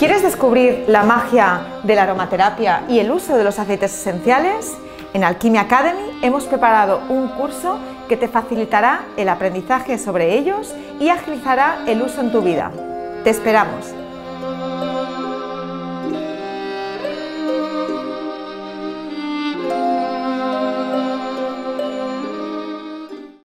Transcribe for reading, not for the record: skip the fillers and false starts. ¿Quieres descubrir la magia de la aromaterapia y el uso de los aceites esenciales? En Alqvimia Academy hemos preparado un curso que te facilitará el aprendizaje sobre ellos y agilizará el uso en tu vida. ¡Te esperamos!